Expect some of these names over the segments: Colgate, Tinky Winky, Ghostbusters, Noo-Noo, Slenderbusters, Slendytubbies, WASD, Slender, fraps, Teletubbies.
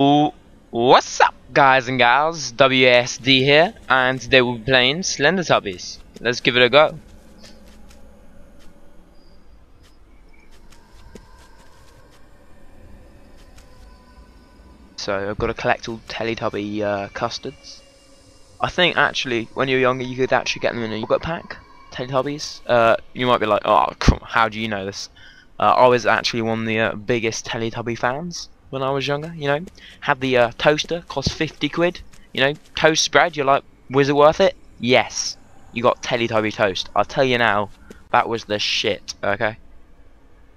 What's up, guys and gals? WASD here, and today we'll be playing Slendytubbies. Let's give it a go. So I've got to collect all Teletubby custards. I think actually, when you're younger, you could actually get them in a yogurt pack. Teletubbies. You might be like, oh, how do you know this? I was actually one of the biggest Teletubby fans. When I was younger, you know, had the toaster, cost 50 quid, you know, toast spread, you're like, was it worth it? Yes, you got Teletubby toast. I'll tell you now, that was the shit, okay?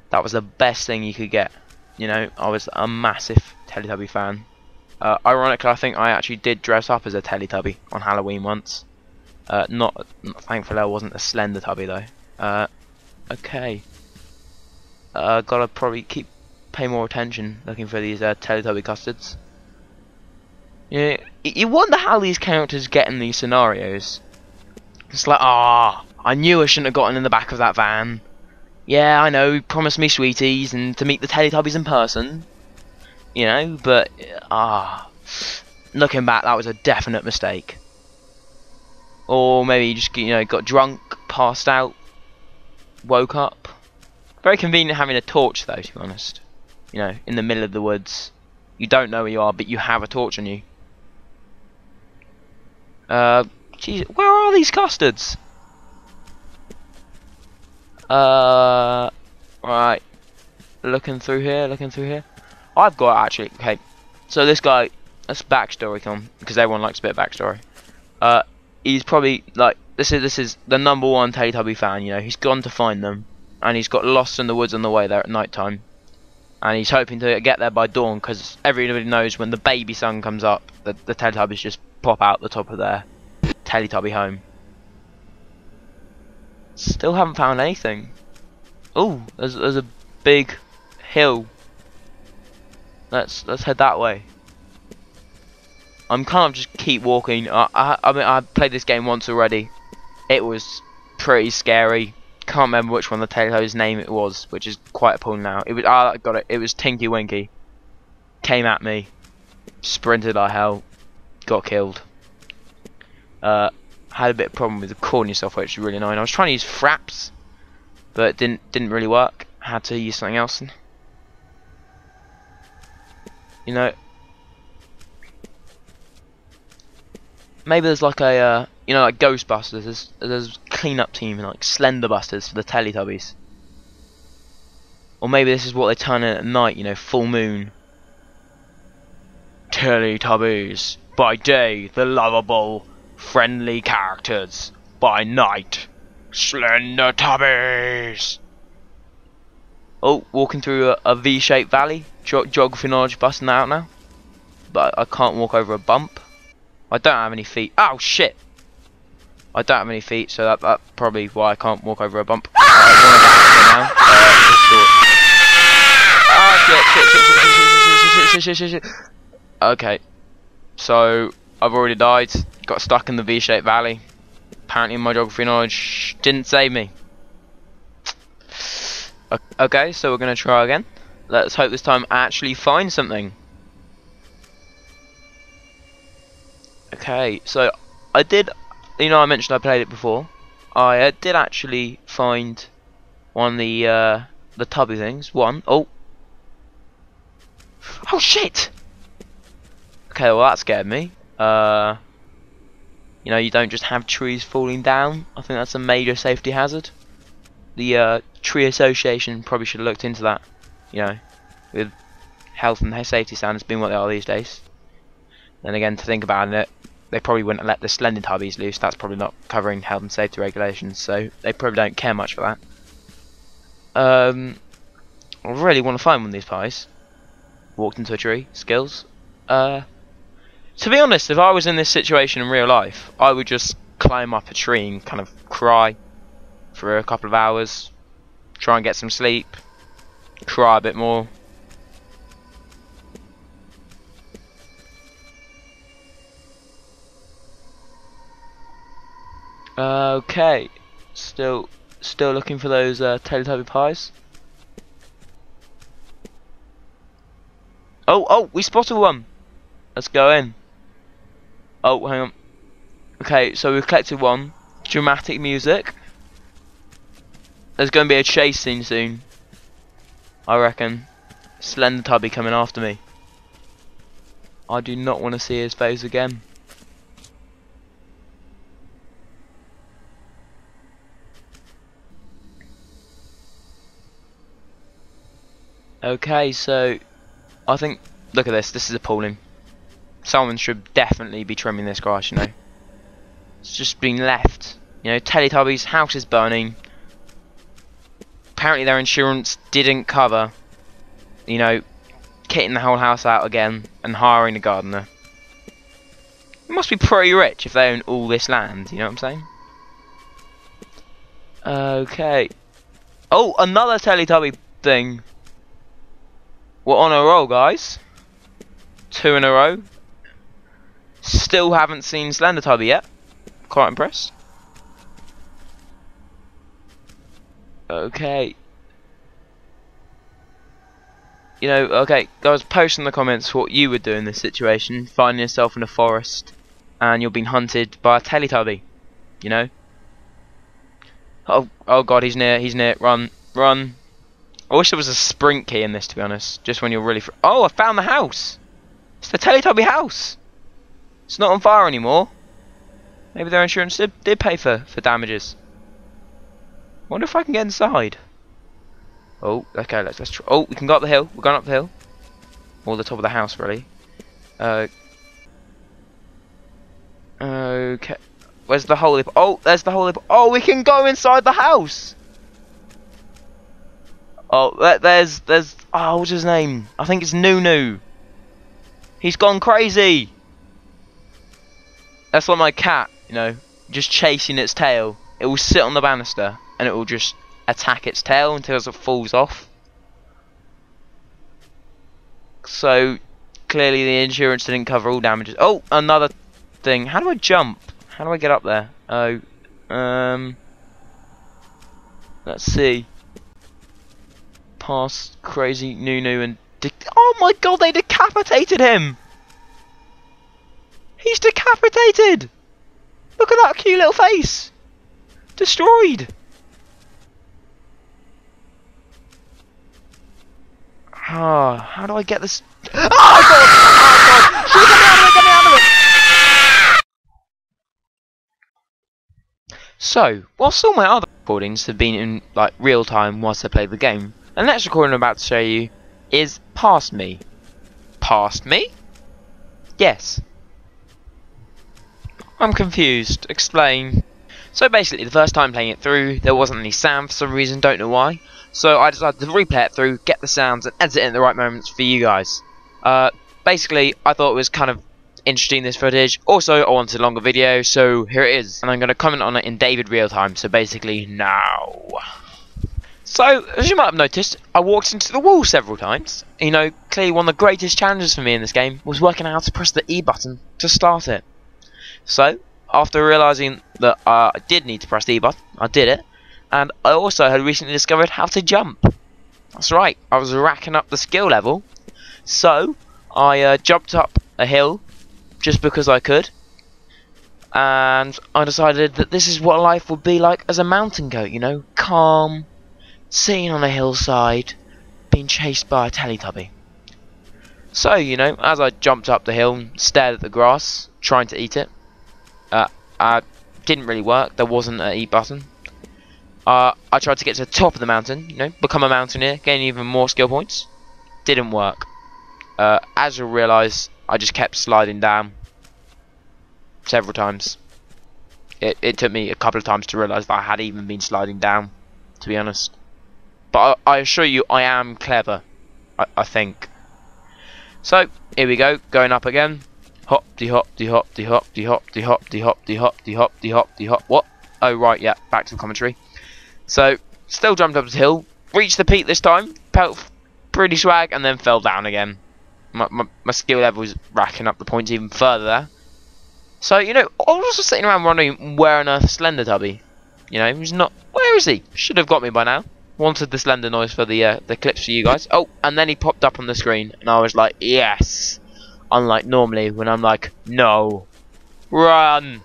That was the best thing you could get, you know, I was a massive Teletubby fan. Ironically, I think I actually did dress up as a Teletubby on Halloween once. Thankfully I wasn't a Slender Tubby though. Okay. Gotta probably pay more attention looking for these Teletubby custards. Yeah, you wonder how these characters get in these scenarios. It's like, ah, I knew I shouldn't have gotten in the back of that van. Yeah, I know, he promised me sweeties and to meet the Teletubbies in person. You know, but looking back, that was a definite mistake. Or maybe you just, you know, got drunk, passed out, woke up. Very convenient having a torch though, to be honest. You know, in the middle of the woods. You don't know where you are, but you have a torch on you. Jeez, where are these custards? Right. Looking through here. I've got, actually, okay. So this guy, that's backstory come, because everyone likes a bit of backstory. He's probably, like, this is the #1 Teletubby fan, you know. He's gone to find them, and he's got lost in the woods on the way there at night time. And he's hoping to get there by dawn, because everybody knows when the baby sun comes up, the Teletubbies just pop out the top of their Teletubby home. Still haven't found anything. Oh, there's a big hill. Let's head that way. I'm kind of just keep walking. I mean, I played this game once already. It was pretty scary. Can't remember which one the Teletubby's name it was, which is quite appalling now. It was, I got it. It was Tinky Winky. Came at me, sprinted like hell, got killed. Had a bit of problem with the corny software, which is really annoying. I was trying to use fraps, but it didn't really work. I had to use something else. You know, maybe there's like a you know, like Ghostbusters. There's cleanup team and like Slenderbusters for the Teletubbies. Or maybe this is what they turn in at night, you know, full moon. Teletubbies. By day, the lovable, friendly characters. By night, Slendytubbies. Oh, walking through a V-shaped valley. Geography knowledge busting out now. But I can't walk over a bump. I don't have any feet. Oh shit! I don't have any feet, so that's probably why I can't walk over a bump. Okay, so I've already died. Got stuck in the V-shaped valley. Apparently, my geography knowledge didn't save me. Okay, so we're gonna try again. Let's hope this time I actually find something. Okay, so I did. You know, I mentioned I played it before. I did actually find one of the tubby things. Oh shit! Okay, well that scared me. You know, you don't just have trees falling down. I think that's a major safety hazard. The tree association probably should have looked into that. You know, with health and safety standards being what they are these days. Then again, to think about it. They probably wouldn't let the Slendytubbies loose. That's probably not covering health and safety regulations, so they probably don't care much for that. I really want to find one of these pies. Walked into a tree. Skills. To be honest, if I was in this situation in real life, I would just climb up a tree and kind of cry for a couple of hours, try and get some sleep, cry a bit more. Okay, still looking for those Teletubby pies. Oh, we spotted one. Let's go in. Oh, hang on. Okay, so we've collected one. Dramatic music. There's going to be a chase scene soon, I reckon. Slendytubby coming after me. I do not want to see his face again. Okay, so I think, look at this. This is appalling. Someone should definitely be trimming this grass, you know. It's just been left. You know, Teletubbies' house is burning. Apparently their insurance didn't cover, you know, kitting the whole house out again and hiring a gardener. It must be pretty rich if they own all this land, you know what I'm saying? Okay. Oh, another Teletubby thing. We're on a roll, guys. 2 in a row. Still haven't seen Slendytubby yet. Quite impressed. Okay. You know, okay, guys, post in the comments what you would do in this situation. Finding yourself in a forest and you're being hunted by a Teletubby. You know? Oh god, he's near. Run, run. I wish there was a sprint key in this, to be honest. Just when you're really... Oh, I found the house! It's the Teletubby house! It's not on fire anymore. Maybe their insurance did pay for damages. Wonder if I can get inside. Oh, okay, let's try. Oh, we can go up the hill. We're going up the hill. Or the top of the house, really. Okay. Where's the holy... Oh, there's the holy... Oh, we can go inside the house! Oh, there's... Oh, what's his name? I think it's Noo-Noo. He's gone crazy! That's like my cat, you know, just chasing its tail. It will sit on the banister and it will just attack its tail until it falls off. So, clearly the insurance didn't cover all damages. Oh, another thing. How do I jump? How do I get up there? Oh, let's see. Past crazy Noo-Noo and... Oh my god, they decapitated him! He's decapitated! Look at that cute little face! Destroyed! Ah, how do I get this? Oh god! Oh god! Shoot, get me out of it! So, whilst all my other recordings have been in like real time whilst I play the game, the next recording I'm about to show you is past me. Past me? Yes. I'm confused. Explain. So basically, the first time playing it through, there wasn't any sound for some reason, don't know why. So I decided to replay it through, get the sounds, and edit it in the right moments for you guys. Basically, I thought it was kind of interesting, this footage. Also, I wanted a longer video, so here it is. And I'm going to comment on it in David real time, so basically, now. So, as you might have noticed, I walked into the wall several times. You know, clearly one of the greatest challenges for me in this game was working out how to press the E button to start it. So, after realising that I did need to press the E button, I did it, and I also had recently discovered how to jump. That's right, I was racking up the skill level, so I jumped up a hill just because I could, and I decided that this is what life would be like as a mountain goat, you know, calm, sitting on a hillside, being chased by a Teletubby. So, you know, as I jumped up the hill, stared at the grass, trying to eat it, didn't really work. There wasn't an E button. I tried to get to the top of the mountain, you know, become a mountaineer, gain even more skill points. Didn't work. As you'll realise, I just kept sliding down several times. It took me a couple of times to realise that I had even been sliding down, to be honest. But I assure you, I am clever, I think. So, here we go, going up again. Hop de hop de hop de hop de hop de hop de hop de hop de hop de hop de hop. What? Oh right, yeah, back to the commentary. So, still jumped up the hill, reached the peak this time, felt pretty swag, and then fell down again. My skill level was racking up the points even further there. So, you know, I was just sitting around wondering where on earth Slendytubby. You know, he's not. Where is he? Should have got me by now. Wanted the Slender noise for the clips for you guys. Oh, and then he popped up on the screen, and I was like, yes. Unlike normally when I'm like, no, run.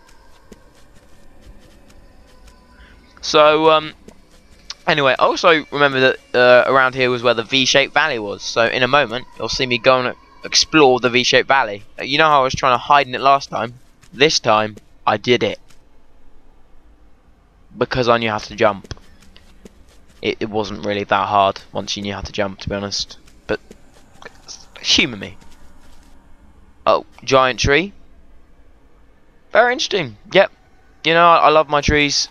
So anyway, also remember that around here was where the V-shaped valley was. So in a moment, you'll see me go and explore the V-shaped valley. You know how I was trying to hide in it last time? This time, I did it. Because I knew how to jump. It wasn't really that hard once you knew how to jump, to be honest. But humour me. Oh, giant tree. Very interesting. Yep. You know, I love my trees.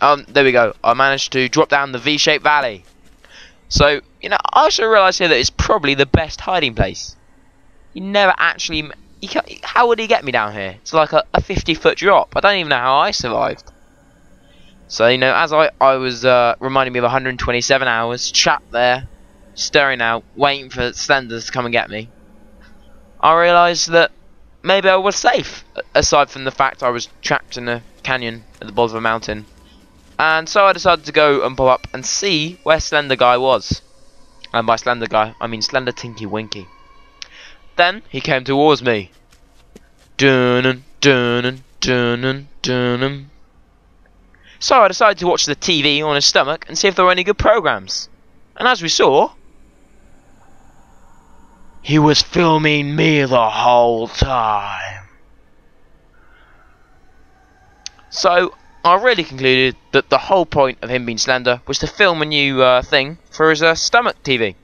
There we go. I managed to drop down the V-shaped valley. So, you know, I also realised here that it's probably the best hiding place. You never actually... You can't, how would he get me down here? It's like a 50-foot drop. I don't even know how I survived. So, you know, as I was reminding me of 127 hours, trapped there, staring out, waiting for Slenders to come and get me. I realised that maybe I was safe, aside from the fact I was trapped in a canyon at the bottom of a mountain. And so I decided to go and pull up and see where Slender Guy was. And by Slender Guy, I mean Slender Tinky Winky. Then he came towards me. Dun dun dun dun. So I decided to watch the TV on his stomach and see if there were any good programs. And as we saw, he was filming me the whole time. So I really concluded that the whole point of him being Slender was to film a new thing for his stomach TV.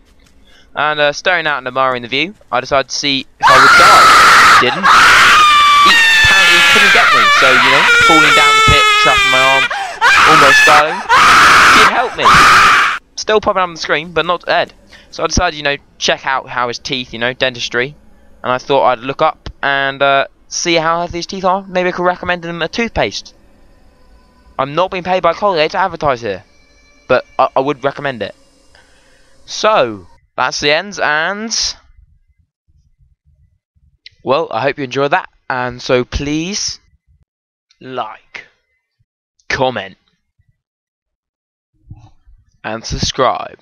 And staring out and admiring the view, I decided to see if I would die. Didn't. He apparently couldn't get me, so, you know, falling down the pit, trapping my arm, almost dying, did help me. Still popping up on the screen, but not dead. So I decided, you know, check out how his teeth, you know, dentistry. And I thought I'd look up and see how healthy his teeth are. Maybe I could recommend him a toothpaste. I'm not being paid by Colgate to advertise here, but I would recommend it. So, that's the end, and... Well, I hope you enjoyed that, and so please... like... comment... and subscribe.